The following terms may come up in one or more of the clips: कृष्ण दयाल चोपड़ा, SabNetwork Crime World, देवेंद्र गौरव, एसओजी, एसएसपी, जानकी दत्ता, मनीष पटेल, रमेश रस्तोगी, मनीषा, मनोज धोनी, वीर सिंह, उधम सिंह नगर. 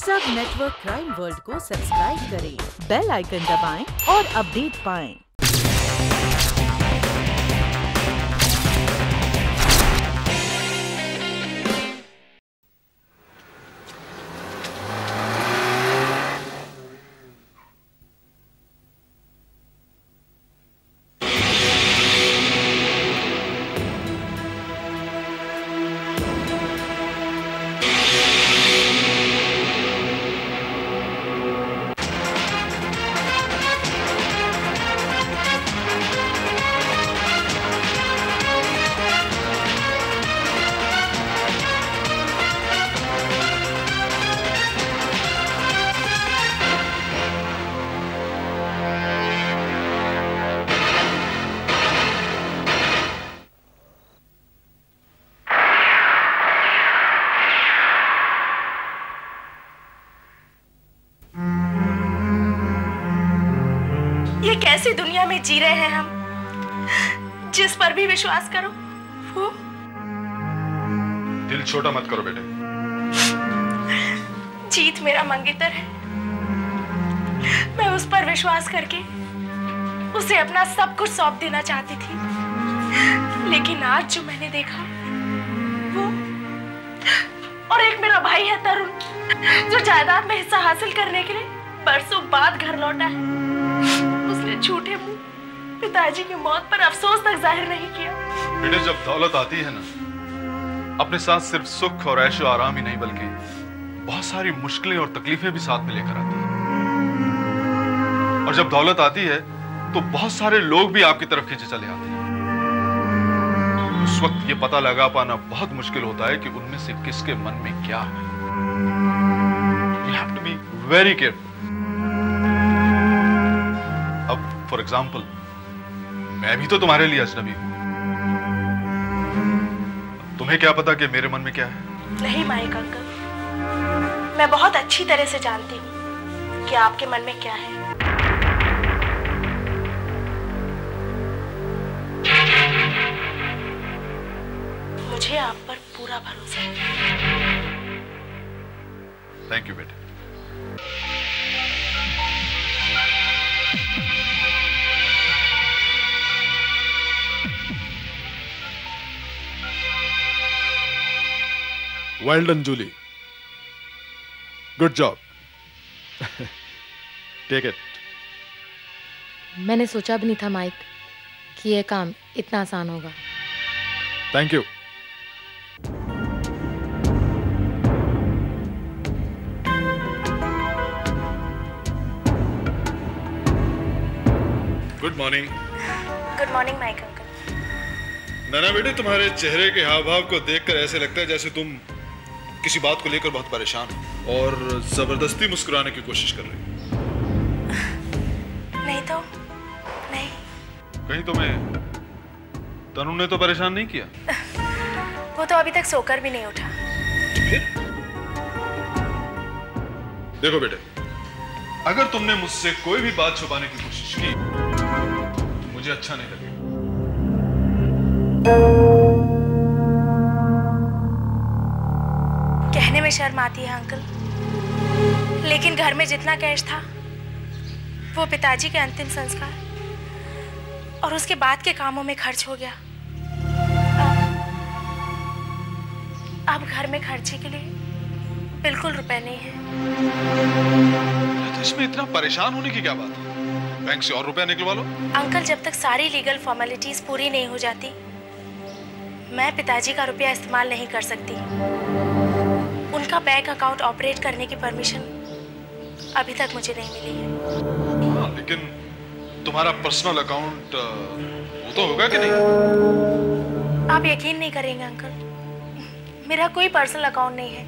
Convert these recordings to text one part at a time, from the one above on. सब network crime world को subscribe करें, बेल आइकन दबाएं और अपडेट पाएं। कैसी दुनिया में जी रहे हैं हम, जिस पर भी विश्वास करो वो। दिल छोटा मत करो बेटे। जीत मेरा मंगेतर है, मैं उस पर विश्वास करके उसे अपना सब कुछ सौंप देना चाहती थी, लेकिन आज जो मैंने देखा वो। और एक मेरा भाई है तरुण, जो जायदाद में हिस्सा हासिल करने के लिए बरसों बाद घर लौटा है। झूठे मुंह पिताजी की मौत पर अफसोस तक जाहिर नहीं किया। बेटे जब दौलत आती है ना, अपने साथ सिर्फ सुख और ऐशो आराम ही नहीं बल्कि बहुत सारी मुश्किलें और तकलीफें भी साथ में लेकर आती है। और जब दौलत आती है तो बहुत सारे लोग भी आपकी तरफ खींचे चले आते हैं। उस वक्त ये पता लगा पाना बहुत मुश्किल होता है कि उनमें से किसके मन में क्या है। You have to be very careful. अब फॉर एग्जाम्पल, मैं भी तो तुम्हारे लिए अजनबी हूं। तुम्हें क्या पता कि मेरे मन में क्या है? नहीं माइक अंकल, मैं बहुत अच्छी तरह से जानती हूं कि आपके मन में क्या है। मुझे आप पर पूरा भरोसा है। थैंक यू बेटे। Well done, Julie. Good job. Take it. मैंने सोचा भी नहीं था माइक कि ये काम इतना आसान होगा। Thank you. Good morning. Good morning, Mike uncle. नाना बेटे, तुम्हारे चेहरे के हाव भाव को देखकर ऐसे लगता है जैसे तुम किसी बात को लेकर बहुत परेशान हो और जबरदस्ती मुस्कुराने की कोशिश कर रहे हो। नहीं तो नहीं, कहीं तुम्हें तनु ने तो परेशान नहीं किया? वो तो अभी तक सोकर भी नहीं उठा। फिर देखो बेटे, अगर तुमने मुझसे कोई भी बात छुपाने की कोशिश की तो मुझे अच्छा नहीं लगेगा। में शर्म आती है अंकल, लेकिन घर में जितना कैश था वो पिताजी के अंतिम संस्कार और उसके बाद के कामों में खर्च हो गया। अब घर में खर्चे के लिए बिल्कुल रुपए नहीं है। तो इसमें इतना परेशान होने की क्या बात है? बैंक से और रुपया निकलवा लो। अंकल, जब तक सारी लीगल फॉर्मेलिटीज पूरी नहीं हो जाती मैं पिताजी का रुपया इस्तेमाल नहीं कर सकती। उनका बैंक अकाउंट ऑपरेट करने की परमिशन अभी तक मुझे नहीं मिली है। हाँ, लेकिन तुम्हारा पर्सनल अकाउंट वो तो होगा कि नहीं? आप यकीन नहीं करेंगे अंकल, मेरा कोई पर्सनल अकाउंट नहीं है।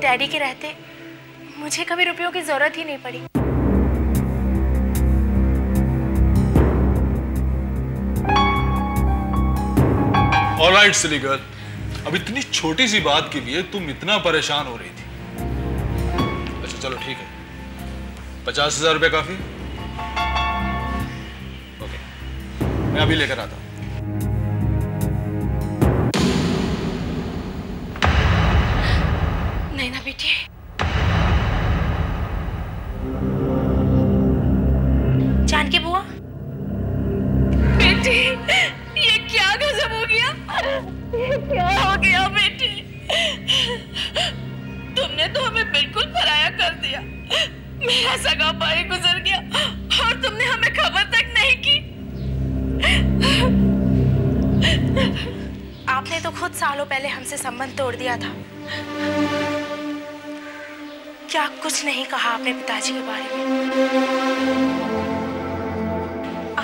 डैडी के रहते मुझे कभी रुपयों की जरूरत ही नहीं पड़ी। ऑल राइट सिली गर्ल, अब इतनी छोटी सी बात के लिए तुम इतना परेशान हो रही थी। अच्छा चलो ठीक है, 50,000 रुपये काफी? ओके, मैं अभी लेकर आता हूं। नहीं ना बेटी, ने तो हमें बिल्कुल पराया कर दिया। मेरा सगा भाई गुजर गया और तुमने हमें खबर तक नहीं की। आपने तो खुद सालों पहले हमसे संबंध तोड़ दिया था। क्या कुछ नहीं कहा आपने पिताजी के बारे में?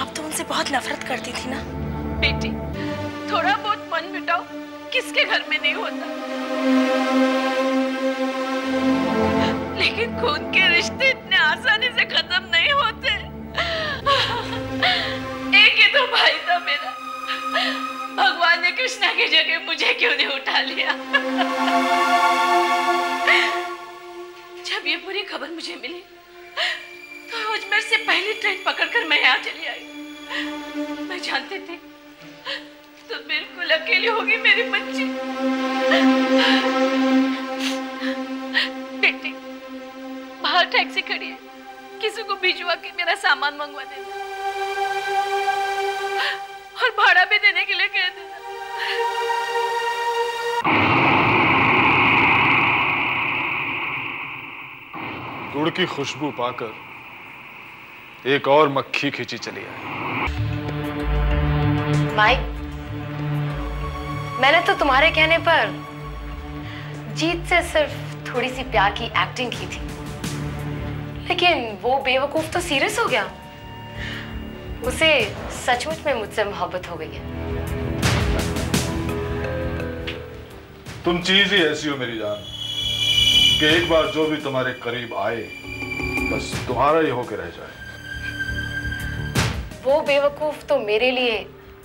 आप तो उनसे बहुत नफरत करती थी ना? बेटी, थोड़ा बहुत मन मिटाओ, किसके घर में नहीं होता। लेकिन खून के रिश्ते इतने आसानी से खत्म नहीं होते। एक ही तो भाई था मेरा, भगवान ने कृष्णा की जगह मुझे क्यों नहीं उठा लिया। जब ये पूरी खबर मुझे मिली तो अजमेर से पहली ट्रेन पकड़कर मैं यहाँ चली आई। मैं जानती थी तो बिल्कुल अकेली होगी मेरी बच्ची। बेटी, बाहर टैक्सी खड़ी है, किसी को भिजवा के मेरा सामान मंगवा देना और भाड़ा भी देने के लिए कह देना। गुड़ की खुशबू पाकर एक और मक्खी खींची चली आई। माइक, मैंने तो तुम्हारे कहने पर जीत से सिर्फ थोड़ी सी प्यार की एक्टिंग की थी, लेकिन वो बेवकूफ तो सीरियस हो गया। उसे सचमुच में मुझसे मोहब्बत हो गई है। तुम चीज ही ऐसी हो मेरी जान कि एक बार जो भी तुम्हारे करीब आए बस तुम्हारा ही होके रह जाए। वो बेवकूफ तो मेरे लिए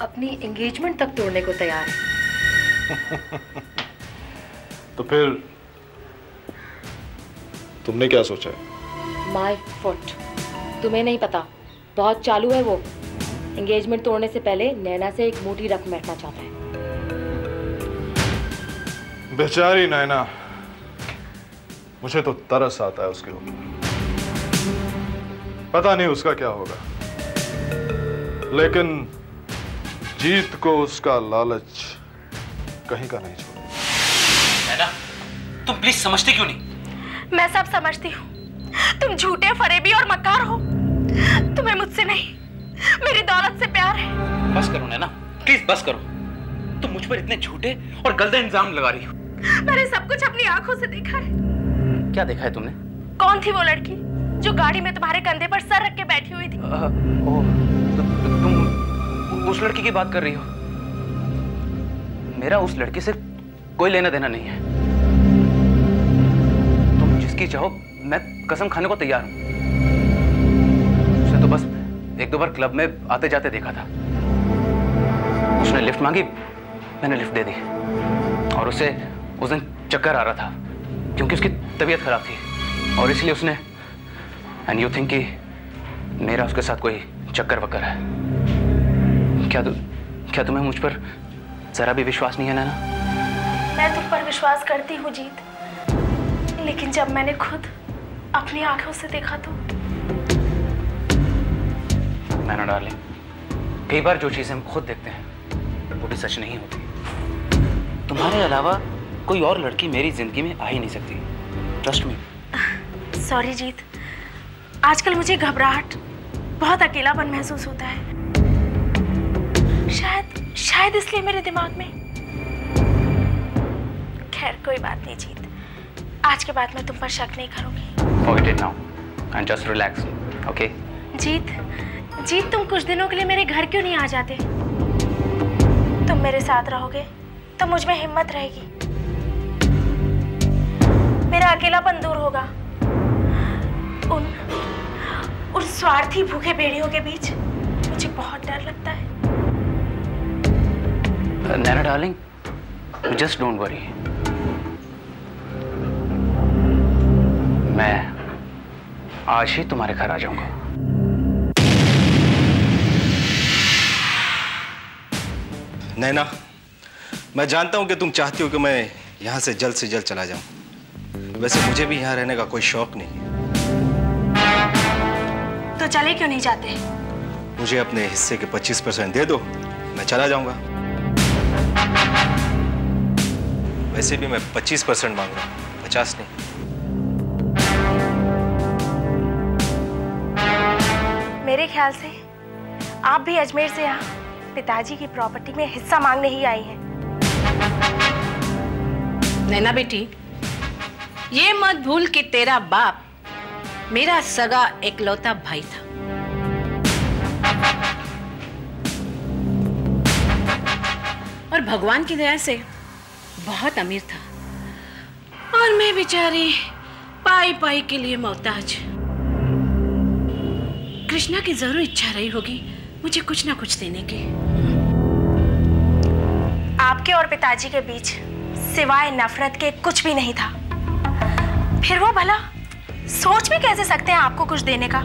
अपनी एंगेजमेंट तक तोड़ने को तैयार है। तो फिर तुमने क्या सोचा है? माय फुट, तुम्हें नहीं पता, बहुत चालू है वो। एंगेजमेंट तोड़ने से पहले नैना से एक मुट्ठी रकम ऐंठना चाहता है। बेचारी नैना, मुझे तो तरस आता है उसके ऊपर। पता नहीं उसका क्या होगा, लेकिन जीत को उसका लालच कहीं का नहीं छोड़ा। नैना, तुम प्लीज समझती क्यों नहीं? मैं सब समझती हूँ। तुम झूठे, फरेबी और मक्कार हो। तुम्हें मुझसे नहीं, मेरी दौलत से प्यार है। बस करो नैना, प्लीज बस करो। तुम मुझ पर इतने झूठे और गलत इल्जाम लगा रही हो। मैंने सब कुछ अपनी आंखों से देखा है। क्या देखा है तुमने? कौन थी वो लड़की जो गाड़ी में तुम्हारे कंधे पर सर रख के बैठी हुई थी? तुम उस लड़की की बात कर रही हो? मेरा उस लड़की से कोई लेना देना नहीं है। तुम जिसकी चाहो मैं कसम खाने को तैयार हूं। उसने तो बस एक दो बार क्लब में आते जाते देखा था। उसने लिफ्ट मांगी, मैंने लिफ्ट दे दी। और उसे उस दिन चक्कर आ रहा था क्योंकि उसकी तबीयत खराब थी, और इसलिए उसने, एंड यू थिंक कि मेरा उसके साथ कोई चक्कर वक्कर है? क्या तुम्हें मुझ पर जरा भी विश्वास नहीं है नैना? मैं तुम पर विश्वास करती हूँ जीत, लेकिन जब मैंने खुद अपनी आंखों से देखा तो। मैंने डार्लिंग, कई बार जो चीजें हम खुद देखते हैं वो भी सच नहीं होती। तुम्हारे अलावा कोई और लड़की मेरी जिंदगी में आ ही नहीं सकती। Trust me. सॉरी जीत, आजकल मुझे घबराहट, बहुत अकेलापन महसूस होता है। शायद इसलिए मेरे दिमाग में। खैर कोई बात नहीं जीत, आज के बाद मैं तुम पर शक नहीं करूंगी। Forget it now and just relax, okay? जीत, तुम कुछ दिनों के लिए मेरे घर क्यों नहीं आ जाते? तुम मेरे साथ रहोगे तो मुझ में हिम्मत रहेगी, मेरा अकेलापन दूर होगा उन स्वार्थी भूखे भेड़ियों के बीच। मुझे बहुत डर लगता है। Naina darling, just don't worry. मैं आज ही तुम्हारे घर आ जाऊंगा। नैना, मैं जानता हूं कि तुम चाहती हो कि मैं यहां से जल्द चला जाऊं। वैसे मुझे भी यहां रहने का कोई शौक नहीं है। तो चले क्यों नहीं जाते? मुझे अपने हिस्से के 25% दे दो, मैं चला जाऊंगा। वैसे भी मैं 25% मांग रहा हूं, 50 नहीं। मेरे ख्याल से आप भी अजमेर से यहाँ पिताजी की प्रॉपर्टी में हिस्सा मांगने ही आई हैं। नैना बेटी, ये मत भूल कि तेरा बाप मेरा सगा एकलौता भाई था। और भगवान की दया से बहुत अमीर था और मैं बेचारी पाई पाई के लिए मोहताज। कृष्णा की जरूर इच्छा रही होगी मुझे कुछ ना कुछ देने की। आपके और पिताजी के बीच सिवाय नफरत के कुछ भी नहीं था, फिर वो भला सोच भी कैसे सकते हैं आपको कुछ देने का।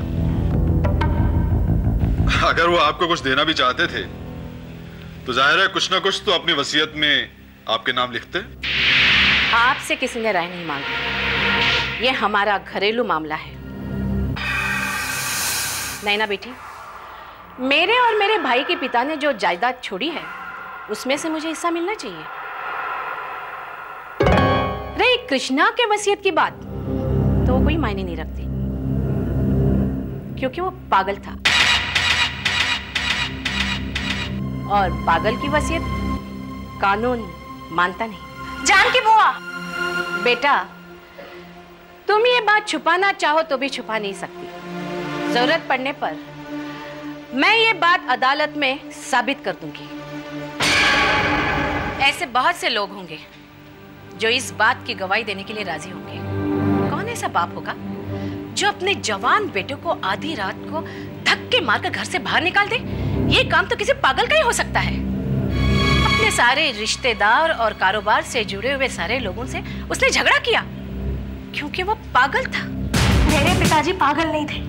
अगर वो आपको कुछ देना भी चाहते थे तो जाहिर है कुछ ना कुछ तो अपनी वसीयत में आपके नाम लिखते। आपसे किसी ने राय नहीं मांगी, ये हमारा घरेलू मामला है। नैना बेटी, मेरे और मेरे भाई के पिता ने जो जायदाद छोड़ी है उसमें से मुझे हिस्सा मिलना चाहिए। रही कृष्णा के वसीयत की बात, तो वो कोई मायने नहीं रखती क्योंकि वो पागल था और पागल की वसीयत कानून मानता नहीं। जान की बुआ, बेटा तुम ये बात छुपाना चाहो तो भी छुपा नहीं सकती। जरूरत पड़ने पर मैं ये बात अदालत में साबित कर दूंगी। ऐसे बहुत से लोग होंगे जो इस बात की गवाही देने के लिए राजी होंगे। कौन ऐसा बाप होगा जो अपने जवान बेटे को आधी रात को धक्के मारकर घर से बाहर निकाल दे? ये काम तो किसी पागल का ही हो सकता है। अपने सारे रिश्तेदार और कारोबार से जुड़े हुए सारे लोगों से उसने झगड़ा किया क्योंकि वो पागल था। मेरे पिताजी पागल नहीं थे,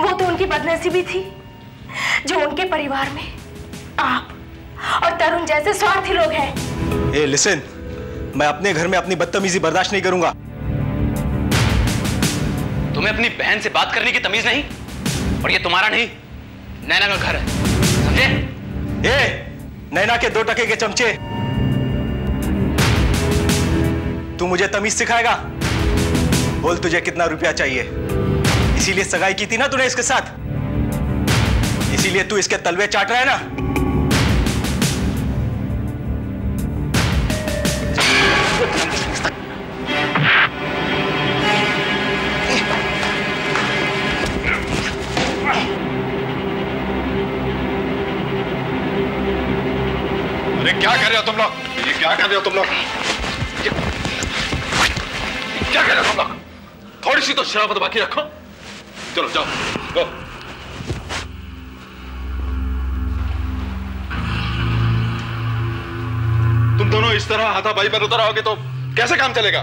वो तो उनकी बदनसीबी थी जो उनके परिवार में आप और तरुण जैसे स्वार्थी लोग हैं। ए लिसन, मैं अपने घर में अपनी बदतमीजी बर्दाश्त नहीं करूंगा। तुम्हें अपनी बहन से बात करने की तमीज नहीं और ये तुम्हारा नहीं नैना का घर है, समझे? ए, नैना के 2 टके के चमचे, तू मुझे तमीज सिखाएगा? बोल तुझे कितना रुपया चाहिए? इसीलिए सगाई की थी ना तूने इसके साथ, इसीलिए तू इसके तलवे चाट रहा है ना। क्या कर रहे हो तुम लोग? थोड़ी सी तो शराफत बाकी रखो। चलो जाओ, गो। तुम दोनों इस तरह हाथापाई पर उतर आओगे तो कैसे काम चलेगा?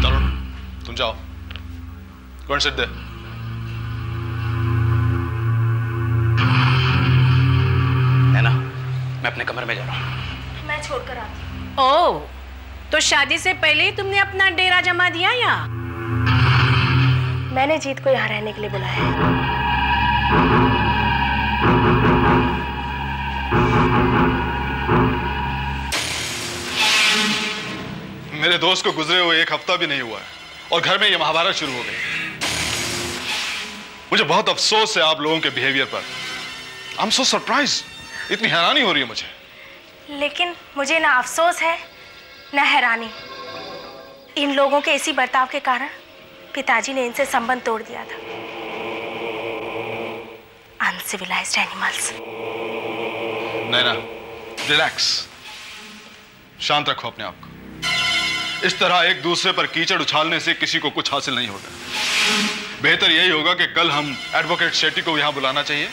चलो तुम जाओ, गो एंड सिट देयर। मैं अपने कमरे में जा रहा हूँ। मैं छोड़कर आती हूँ। ओह, तो शादी से पहले ही तुमने अपना डेरा जमा दिया यहाँ? मैंने जीत को यहाँ रहने के लिए बुलाया। मेरे दोस्त को गुजरे हुए 1 हफ्ता भी नहीं हुआ है और घर में ये महाभारत शुरू हो गई। मुझे बहुत अफसोस है आप लोगों के बिहेवियर पर। आई एम सो सरप्राइज, इतनी हैरानी हो रही है मुझे। लेकिन मुझे ना अफसोस है ना हैरानी, इन लोगों के इसी बर्ताव के कारण पिताजी ने इनसे संबंध तोड़ दिया था। Uncivilised animals. नैना, रिलैक्स, शांत रखो अपने आप को। इस तरह एक दूसरे पर कीचड़ उछालने से किसी को कुछ हासिल नहीं होगा। बेहतर यही होगा कि कल हम एडवोकेट शेट्टी को यहाँ बुलाना चाहिए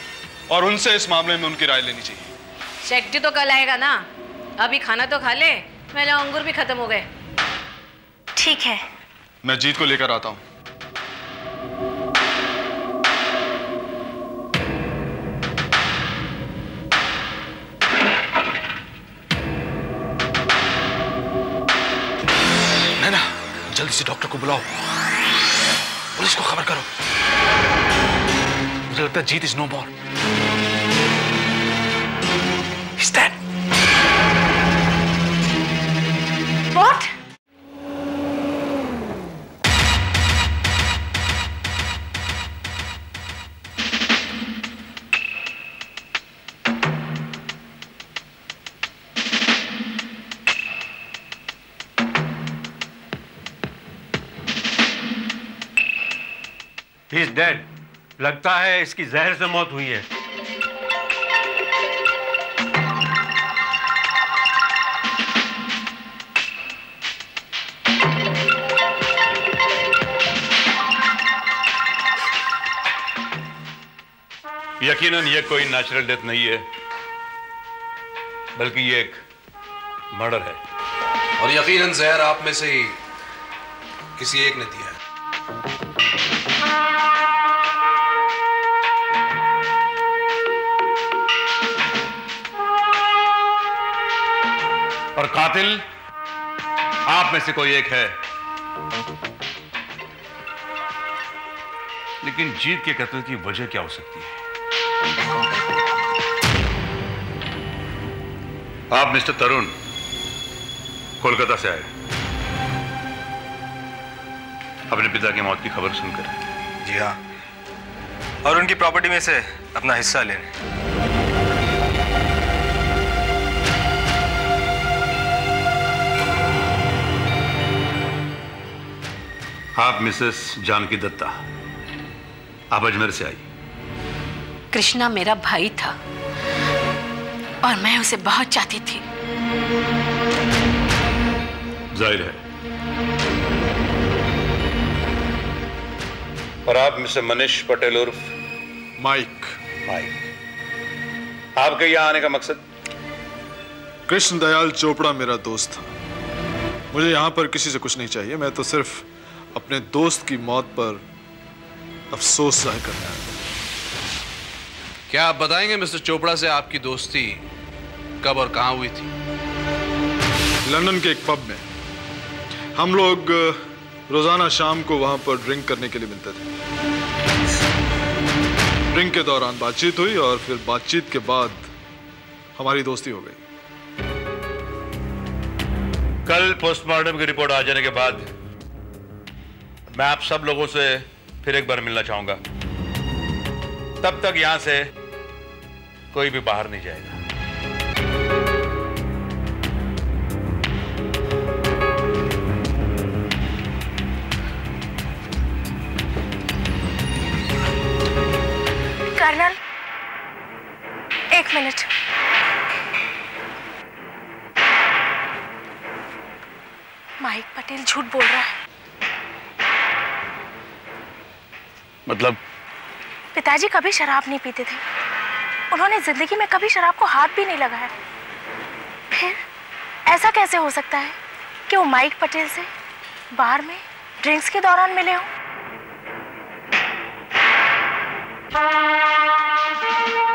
और उनसे इस मामले में उनकी राय लेनी चाहिए। शेट्टी तो कल आएगा ना, अभी खाना तो खा ले, मेरे अंगूर भी खत्म हो गए। ठीक है, मैं जीत को लेकर आता हूँ। नैना, जल्दी से डॉक्टर को बुलाओ, पुलिस को खबर करो। मुझे लगता है Jeet is no more. What? He is dead. लगता है इसकी जहर से मौत हुई है. यकीनन ये कोई नेचुरल डेथ नहीं है, बल्कि ये एक मर्डर है और यकीनन जहर आप में से ही किसी एक ने दिया है. और कातिल आप में से कोई एक है, लेकिन जीत के कत्ल की वजह क्या हो सकती है? आप मिस्टर तरुण कोलकाता से आए, अपने पिता की मौत की खबर सुनकर. जी हाँ, और उनकी प्रॉपर्टी में से अपना हिस्सा लेने. आप मिसेस जानकी दत्ता, आप अजमेर से आई. कृष्णा मेरा भाई था और मैं उसे बहुत चाहती थी. जाहिर है. और आप मिस्टर मनीष पटेल उर्फ माइक, आपके यहाँ आने का मकसद? कृष्ण दयाल चोपड़ा मेरा दोस्त था. मुझे यहाँ पर किसी से कुछ नहीं चाहिए. मैं तो सिर्फ अपने दोस्त की मौत पर अफसोस जाहिर करना है. क्या आप बताएंगे मिस्टर चोपड़ा से आपकी दोस्ती कब और कहां हुई थी? लंदन के एक पब में. हम लोग रोजाना शाम को वहां पर ड्रिंक करने के लिए मिलते थे. ड्रिंक के दौरान बातचीत हुई और फिर बातचीत के बाद हमारी दोस्ती हो गई. कल पोस्टमार्टम की रिपोर्ट आ जाने के बाद मैं आप सब लोगों से फिर एक बार मिलना चाहूंगा. तब तक यहां से कोई भी बाहर नहीं जाएगा. कर्नल, एक मिनट. माइक पटेल झूठ बोल रहा है. मतलब? पिताजी कभी शराब नहीं पीते थे. उन्होंने जिंदगी में कभी शराब को हाथ भी नहीं लगाया. फिर ऐसा कैसे हो सकता है कि वो माइक पटेल से बार में ड्रिंक्स के दौरान मिले हों?